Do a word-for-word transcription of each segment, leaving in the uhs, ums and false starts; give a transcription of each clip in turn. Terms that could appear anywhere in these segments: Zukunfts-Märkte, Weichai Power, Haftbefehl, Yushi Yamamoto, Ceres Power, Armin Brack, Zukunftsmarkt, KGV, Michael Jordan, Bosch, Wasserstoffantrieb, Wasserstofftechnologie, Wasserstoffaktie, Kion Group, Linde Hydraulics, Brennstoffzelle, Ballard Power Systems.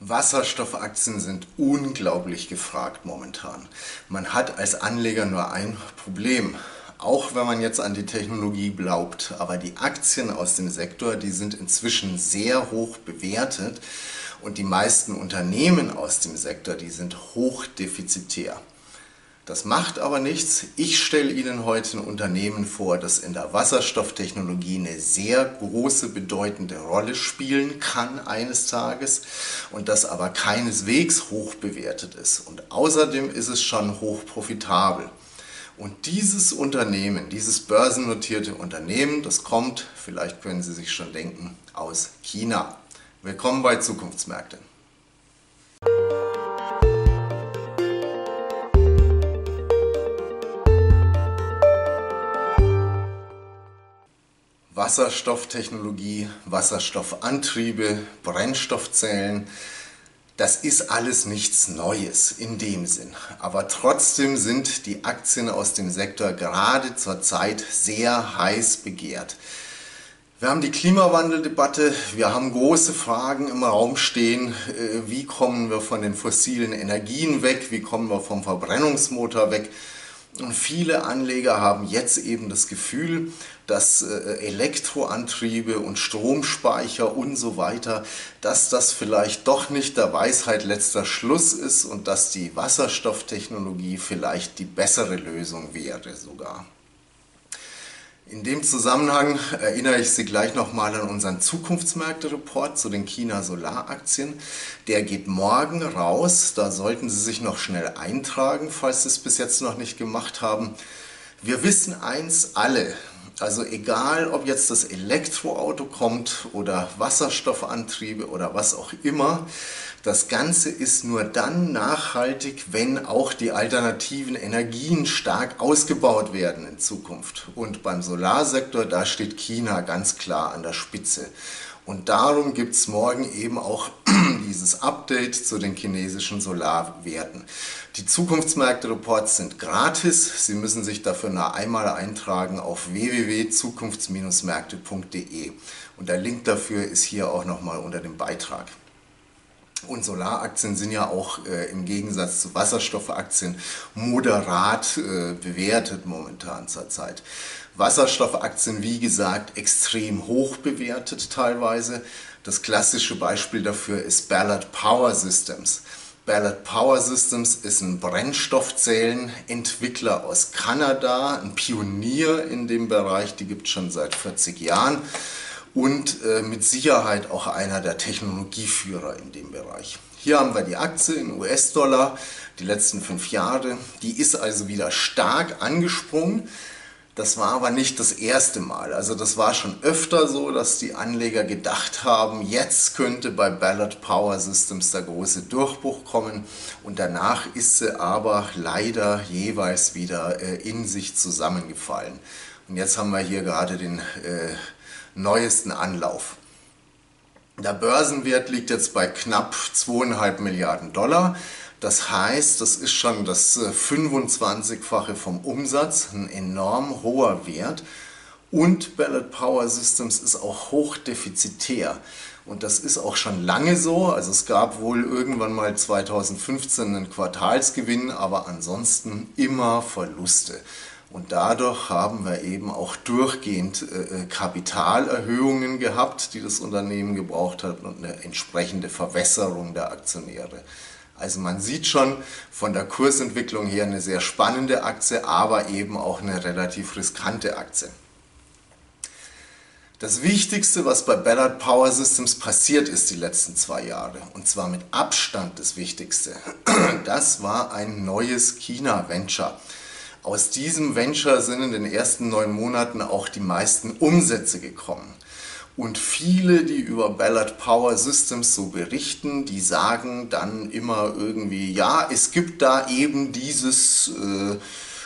Wasserstoffaktien sind unglaublich gefragt momentan. Man hat als Anleger nur ein Problem, auch wenn man jetzt an die Technologie glaubt. Aber die Aktien aus dem Sektor, die sind inzwischen sehr hoch bewertet und die meisten Unternehmen aus dem Sektor, die sind hochdefizitär. Das macht aber nichts. Ich stelle Ihnen heute ein Unternehmen vor, das in der Wasserstofftechnologie eine sehr große, bedeutende Rolle spielen kann eines Tages und das aber keineswegs hoch bewertet ist. Und außerdem ist es schon hoch profitabel. Und dieses Unternehmen, dieses börsennotierte Unternehmen, das kommt, vielleicht können Sie sich schon denken, aus China. Willkommen bei Zukunftsmärkte. Wasserstofftechnologie, Wasserstoffantriebe, Brennstoffzellen, das ist alles nichts Neues in dem Sinn. Aber trotzdem sind die Aktien aus dem Sektor gerade zur Zeit sehr heiß begehrt. Wir haben die Klimawandeldebatte, wir haben große Fragen im Raum stehen, wie kommen wir von den fossilen Energien weg, wie kommen wir vom Verbrennungsmotor weg. Und viele Anleger haben jetzt eben das Gefühl, dass Elektroantriebe und Stromspeicher und so weiter, dass das vielleicht doch nicht der Weisheit letzter Schluss ist und dass die Wasserstofftechnologie vielleicht die bessere Lösung wäre sogar. In dem Zusammenhang erinnere ich Sie gleich nochmal an unseren Zukunftsmärkte-Report zu den China-Solaraktien. Der geht morgen raus, da sollten Sie sich noch schnell eintragen, falls Sie es bis jetzt noch nicht gemacht haben. Wir wissen eins alle, also egal ob jetzt das Elektroauto kommt oder Wasserstoffantriebe oder was auch immer, das Ganze ist nur dann nachhaltig, wenn auch die alternativen Energien stark ausgebaut werden in Zukunft. Und beim Solarsektor, da steht China ganz klar an der Spitze. Und darum gibt es morgen eben auch dieses Update zu den chinesischen Solarwerten. Die Zukunftsmärkte-Reports sind gratis. Sie müssen sich dafür nur einmal eintragen auf w w w punkt zukunfts-märkte punkt de. Und der Link dafür ist hier auch nochmal unter dem Beitrag. Und Solaraktien sind ja auch äh, im Gegensatz zu Wasserstoffaktien moderat äh, bewertet momentan zur Zeit. Wasserstoffaktien, wie gesagt, extrem hoch bewertet teilweise. Das klassische Beispiel dafür ist Ballard Power Systems. Ballard Power Systems ist ein Brennstoffzellenentwickler aus Kanada, ein Pionier in dem Bereich, die gibt es schon seit vierzig Jahren. Und äh, mit Sicherheit auch einer der Technologieführer in dem Bereich. Hier haben wir die Aktie in U S-Dollar, die letzten fünf Jahre. Die ist also wieder stark angesprungen. Das war aber nicht das erste Mal. Also das war schon öfter so, dass die Anleger gedacht haben, jetzt könnte bei Ballard Power Systems der große Durchbruch kommen. Und danach ist sie aber leider jeweils wieder äh, in sich zusammengefallen. Und jetzt haben wir hier gerade den äh, neuesten Anlauf. Der Börsenwert liegt jetzt bei knapp zwei Komma fünf Milliarden Dollar. Das heißt, das ist schon das fünfundzwanzigfache vom Umsatz, ein enorm hoher Wert. Und Ballard Power Systems ist auch hochdefizitär. Und das ist auch schon lange so. Also es gab wohl irgendwann mal zweitausendfünfzehn einen Quartalsgewinn, aber ansonsten immer Verluste. Und dadurch haben wir eben auch durchgehend äh, Kapitalerhöhungen gehabt, die das Unternehmen gebraucht hat und eine entsprechende Verwässerung der Aktionäre. Also man sieht schon von der Kursentwicklung her eine sehr spannende Aktie, aber eben auch eine relativ riskante Aktie. Das Wichtigste, was bei Ballard Power Systems passiert ist die letzten zwei Jahre, und zwar mit Abstand das Wichtigste, das war ein neues China-Venture. Aus diesem Venture sind in den ersten neun Monaten auch die meisten Umsätze gekommen. Und viele, die über Ballard Power Systems so berichten, die sagen dann immer irgendwie, ja, es gibt da eben dieses äh,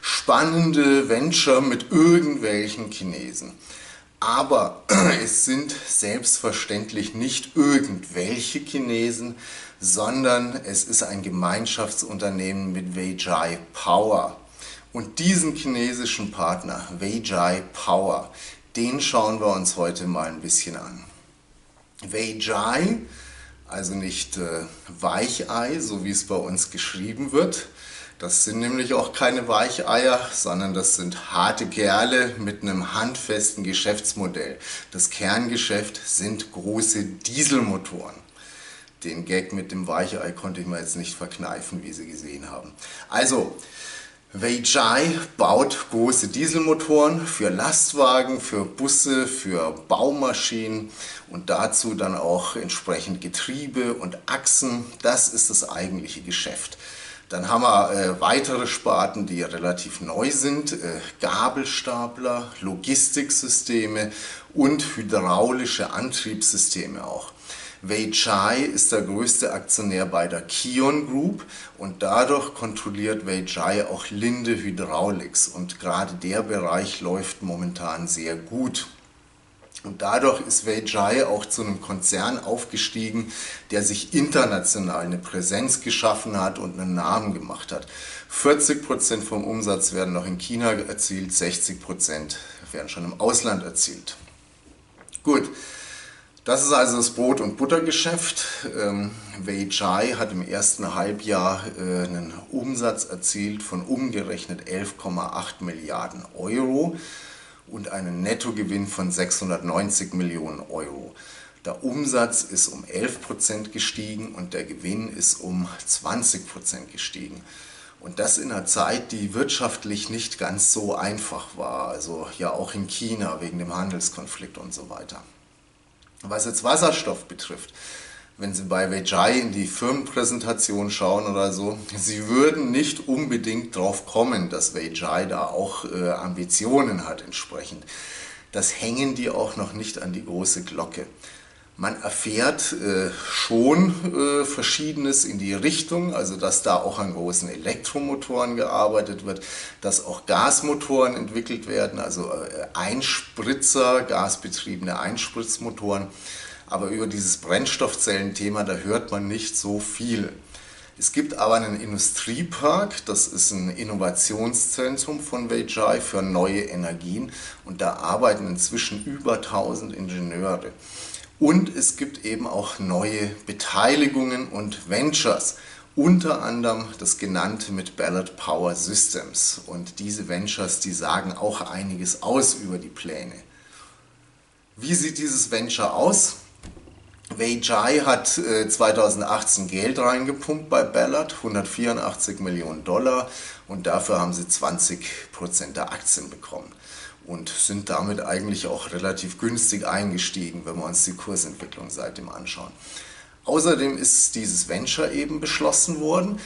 spannende Venture mit irgendwelchen Chinesen. Aber es sind selbstverständlich nicht irgendwelche Chinesen, sondern es ist ein Gemeinschaftsunternehmen mit Weichai Power. Und diesen chinesischen Partner, Weichai Power, den schauen wir uns heute mal ein bisschen an. Weichai, also nicht äh, Weichei, so wie es bei uns geschrieben wird. Das sind nämlich auch keine Weicheier, sondern das sind harte Kerle mit einem handfesten Geschäftsmodell. Das Kerngeschäft sind große Dieselmotoren. Den Gag mit dem Weichei konnte ich mir jetzt nicht verkneifen, wie Sie gesehen haben. Also, Weichai baut große Dieselmotoren für Lastwagen, für Busse, für Baumaschinen und dazu dann auch entsprechend Getriebe und Achsen. Das ist das eigentliche Geschäft. Dann haben wir äh, weitere Sparten, die relativ neu sind, äh, Gabelstapler, Logistiksysteme und hydraulische Antriebssysteme auch. Weichai ist der größte Aktionär bei der Kion Group und dadurch kontrolliert Weichai auch Linde Hydraulics und gerade der Bereich läuft momentan sehr gut. Und dadurch ist Weichai auch zu einem Konzern aufgestiegen, der sich international eine Präsenz geschaffen hat und einen Namen gemacht hat. vierzig Prozent vom Umsatz werden noch in China erzielt, sechzig Prozent werden schon im Ausland erzielt. Gut. Das ist also das Brot- und Buttergeschäft. Ähm, Weichai hat im ersten Halbjahr äh, einen Umsatz erzielt von umgerechnet elf Komma acht Milliarden Euro und einen Nettogewinn von sechshundertneunzig Millionen Euro. Der Umsatz ist um elf Prozent gestiegen und der Gewinn ist um zwanzig Prozent gestiegen. Und das in einer Zeit, die wirtschaftlich nicht ganz so einfach war, also ja auch in China wegen dem Handelskonflikt und so weiter. Was jetzt Wasserstoff betrifft, wenn Sie bei Weichai in die Firmenpräsentation schauen oder so, Sie würden nicht unbedingt drauf kommen, dass Weichai da auch äh, Ambitionen hat entsprechend. Das hängen die auch noch nicht an die große Glocke. Man erfährt äh, schon äh, Verschiedenes in die Richtung, also dass da auch an großen Elektromotoren gearbeitet wird, dass auch Gasmotoren entwickelt werden, also äh, Einspritzer, gasbetriebene Einspritzmotoren. Aber über dieses Brennstoffzellen-Thema, da hört man nicht so viel. Es gibt aber einen Industriepark, das ist ein Innovationszentrum von Weichai für neue Energien und da arbeiten inzwischen über tausend Ingenieure. Und es gibt eben auch neue Beteiligungen und Ventures, unter anderem das genannte mit Ballard Power Systems. Und diese Ventures, die sagen auch einiges aus über die Pläne. Wie sieht dieses Venture aus? Weichai hat äh, zweitausendachtzehn Geld reingepumpt bei Ballard, hundertvierundachtzig Millionen Dollar und dafür haben sie zwanzig Prozent der Aktien bekommen und sind damit eigentlich auch relativ günstig eingestiegen, wenn wir uns die Kursentwicklung seitdem anschauen. Außerdem ist dieses Venture eben beschlossen worden.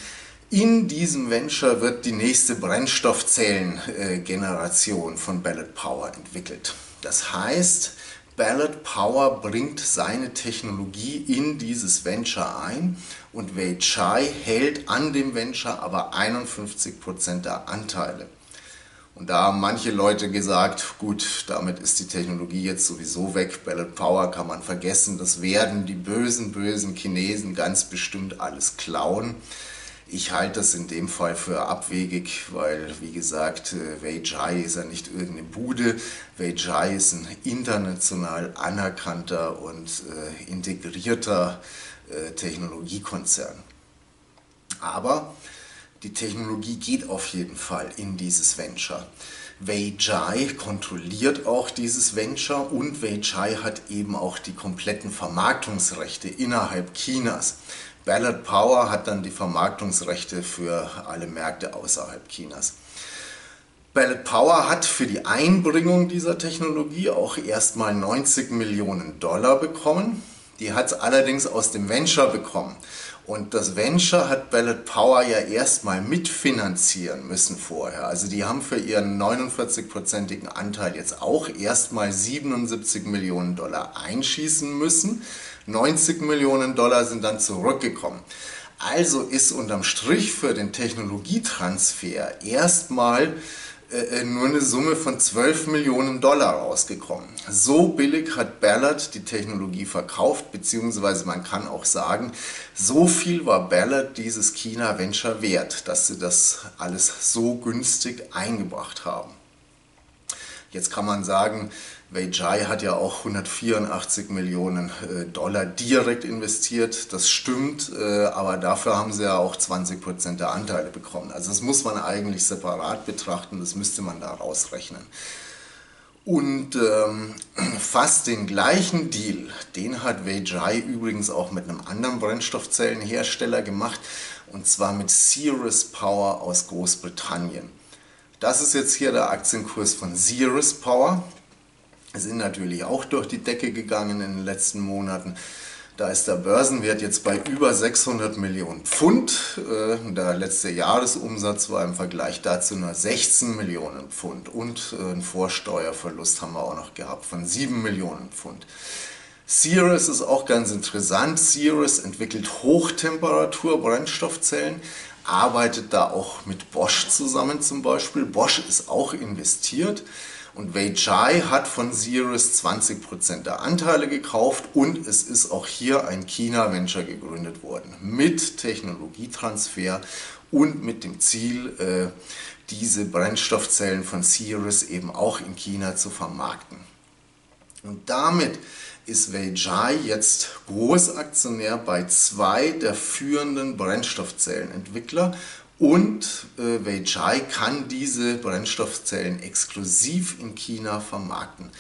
In diesem Venture wird die nächste Brennstoffzellen-Generation von Ballard Power entwickelt. Das heißt, Ballard Power bringt seine Technologie in dieses Venture ein und Weichai hält an dem Venture aber einundfünfzig Prozent der Anteile. Und da haben manche Leute gesagt, gut, damit ist die Technologie jetzt sowieso weg, Ballard Power kann man vergessen, das werden die bösen, bösen Chinesen ganz bestimmt alles klauen. Ich halte das in dem Fall für abwegig, weil, wie gesagt, Weichai ist ja nicht irgendeine Bude. Weichai ist ein international anerkannter und äh, integrierter äh, Technologiekonzern. Aber die Technologie geht auf jeden Fall in dieses Venture. Weichai kontrolliert auch dieses Venture und Weichai hat eben auch die kompletten Vermarktungsrechte innerhalb Chinas. Ballard Power hat dann die Vermarktungsrechte für alle Märkte außerhalb Chinas. Ballard Power hat für die Einbringung dieser Technologie auch erstmal neunzig Millionen Dollar bekommen. Die hat es allerdings aus dem Venture bekommen. Und das Venture hat Ballard Power ja erstmal mitfinanzieren müssen vorher. Also die haben für ihren neunundvierzig-prozentigen Anteil jetzt auch erstmal siebenundsiebzig Millionen Dollar einschießen müssen. neunzig Millionen Dollar sind dann zurückgekommen. Also ist unterm Strich für den Technologietransfer erstmal äh, nur eine Summe von zwölf Millionen Dollar rausgekommen. So billig hat Ballard die Technologie verkauft, beziehungsweise man kann auch sagen, so viel war Ballard dieses China-Venture wert, dass sie das alles so günstig eingebracht haben. Jetzt kann man sagen, Weichai hat ja auch hundertvierundachtzig Millionen Dollar direkt investiert, das stimmt, aber dafür haben sie ja auch zwanzig Prozent der Anteile bekommen. Also das muss man eigentlich separat betrachten, das müsste man da rausrechnen. Und ähm, fast den gleichen Deal, den hat Weichai übrigens auch mit einem anderen Brennstoffzellenhersteller gemacht, und zwar mit Ceres Power aus Großbritannien. Das ist jetzt hier der Aktienkurs von Ceres Power. Sind natürlich auch durch die Decke gegangen in den letzten Monaten. Da ist der Börsenwert jetzt bei über sechshundert Millionen Pfund. Der letzte Jahresumsatz war im Vergleich dazu nur sechzehn Millionen Pfund. Und einen Vorsteuerverlust haben wir auch noch gehabt von sieben Millionen Pfund. Ceres ist auch ganz interessant. Ceres entwickelt Hochtemperatur-Brennstoffzellen, arbeitet da auch mit Bosch zusammen zum Beispiel. Bosch ist auch investiert. Und Weichai hat von Ceres zwanzig Prozent der Anteile gekauft, und es ist auch hier ein China-Venture gegründet worden mit Technologietransfer und mit dem Ziel, diese Brennstoffzellen von Ceres eben auch in China zu vermarkten. Und damit ist Weichai jetzt Großaktionär bei zwei der führenden Brennstoffzellenentwickler. Und äh, Weichai kann diese Brennstoffzellen exklusiv in China vermarkten.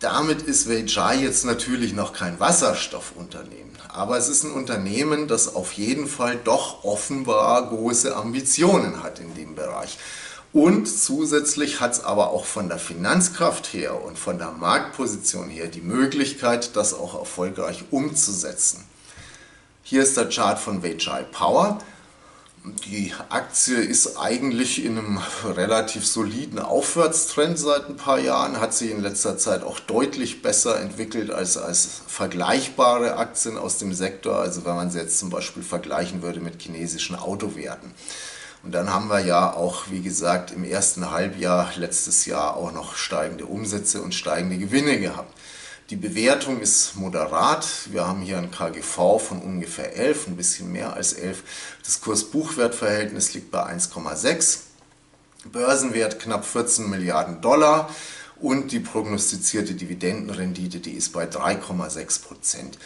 Damit ist Weichai jetzt natürlich noch kein Wasserstoffunternehmen, aber es ist ein Unternehmen, das auf jeden Fall doch offenbar große Ambitionen hat in dem Bereich. Und zusätzlich hat es aber auch von der Finanzkraft her und von der Marktposition her die Möglichkeit, das auch erfolgreich umzusetzen. Hier ist der Chart von Weichai Power. Die Aktie ist eigentlich in einem relativ soliden Aufwärtstrend seit ein paar Jahren, hat sich in letzter Zeit auch deutlich besser entwickelt als, als vergleichbare Aktien aus dem Sektor, also wenn man sie jetzt zum Beispiel vergleichen würde mit chinesischen Autowerten. Und dann haben wir ja auch, wie gesagt, im ersten Halbjahr letztes Jahr auch noch steigende Umsätze und steigende Gewinne gehabt. Die Bewertung ist moderat, wir haben hier ein K G V von ungefähr elf, ein bisschen mehr als elf, das Kurs-Buchwert-Verhältnis liegt bei eins Komma sechs, Börsenwert knapp vierzehn Milliarden Dollar und die prognostizierte Dividendenrendite, die ist bei drei Komma sechs Prozent.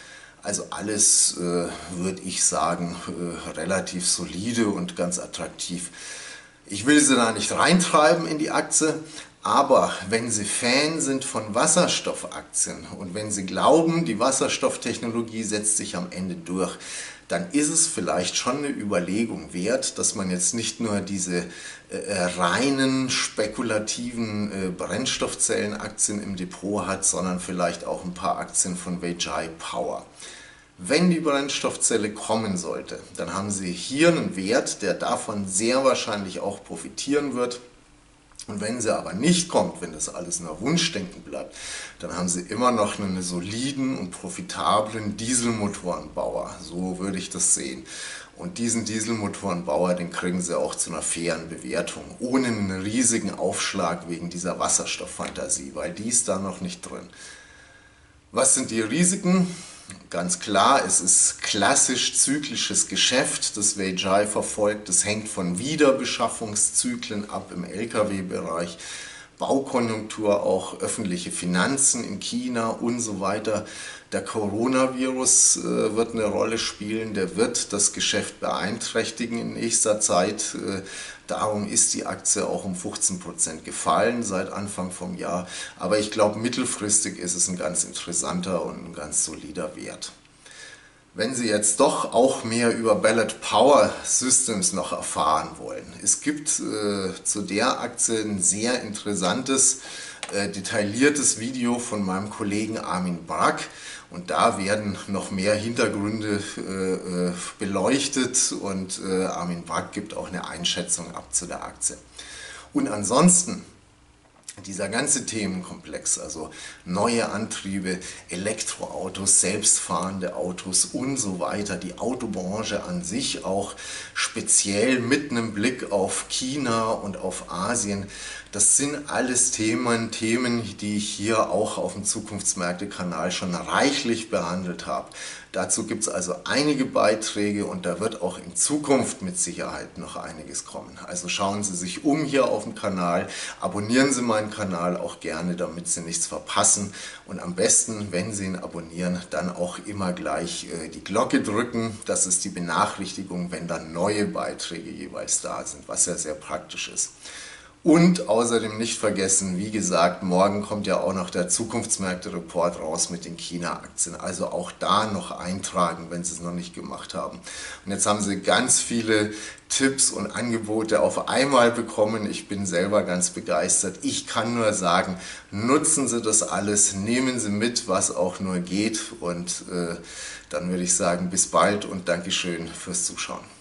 Also alles, äh, würde ich sagen, äh, relativ solide und ganz attraktiv. Ich will sie da nicht reintreiben in die Aktie. Aber wenn Sie Fan sind von Wasserstoffaktien und wenn Sie glauben, die Wasserstofftechnologie setzt sich am Ende durch, dann ist es vielleicht schon eine Überlegung wert, dass man jetzt nicht nur diese äh, reinen spekulativen äh, Brennstoffzellenaktien im Depot hat, sondern vielleicht auch ein paar Aktien von Weichai Power. Wenn die Brennstoffzelle kommen sollte, dann haben Sie hier einen Wert, der davon sehr wahrscheinlich auch profitieren wird. Und wenn sie aber nicht kommt, wenn das alles nur Wunschdenken bleibt, dann haben sie immer noch einen soliden und profitablen Dieselmotorenbauer. So würde ich das sehen. Und diesen Dieselmotorenbauer, den kriegen sie auch zu einer fairen Bewertung, ohne einen riesigen Aufschlag wegen dieser Wasserstofffantasie, weil die ist da noch nicht drin. Was sind die Risiken? Ganz klar, es ist klassisch zyklisches Geschäft, das Weichai verfolgt. Das hängt von Wiederbeschaffungszyklen ab im L K W-Bereich, Baukonjunktur, auch öffentliche Finanzen in China und so weiter. Der Coronavirus äh, wird eine Rolle spielen, der wird das Geschäft beeinträchtigen in nächster Zeit. Äh, darum ist die Aktie auch um fünfzehn Prozent gefallen seit Anfang vom Jahr. Aber ich glaube, mittelfristig ist es ein ganz interessanter und ein ganz solider Wert. Wenn Sie jetzt doch auch mehr über Ballard Power Systems noch erfahren wollen, es gibt äh, zu der Aktie ein sehr interessantes, äh, detailliertes Video von meinem Kollegen Armin Brack, und da werden noch mehr Hintergründe äh, beleuchtet, und äh, Armin Brack gibt auch eine Einschätzung ab zu der Aktie. Und ansonsten, dieser ganze Themenkomplex, also neue Antriebe, Elektroautos, selbstfahrende Autos und so weiter, die Autobranche an sich auch speziell mit einem Blick auf China und auf Asien, das sind alles Themen, Themen, die ich hier auch auf dem Zukunftsmärkte-Kanal schon reichlich behandelt habe. Dazu gibt es also einige Beiträge und da wird auch in Zukunft mit Sicherheit noch einiges kommen. Also schauen Sie sich um hier auf dem Kanal, abonnieren Sie meinen Kanal auch gerne, damit Sie nichts verpassen. Und am besten, wenn Sie ihn abonnieren, dann auch immer gleich äh, die Glocke drücken. Das ist die Benachrichtigung, wenn dann neue Beiträge jeweils da sind, was ja sehr praktisch ist. Und außerdem nicht vergessen, wie gesagt, morgen kommt ja auch noch der Zukunftsmärkte-Report raus mit den China-Aktien. Also auch da noch eintragen, wenn Sie es noch nicht gemacht haben. Und jetzt haben Sie ganz viele Tipps und Angebote auf einmal bekommen. Ich bin selber ganz begeistert. Ich kann nur sagen, nutzen Sie das alles, nehmen Sie mit, was auch nur geht. Und äh, dann würde ich sagen, bis bald und Dankeschön fürs Zuschauen.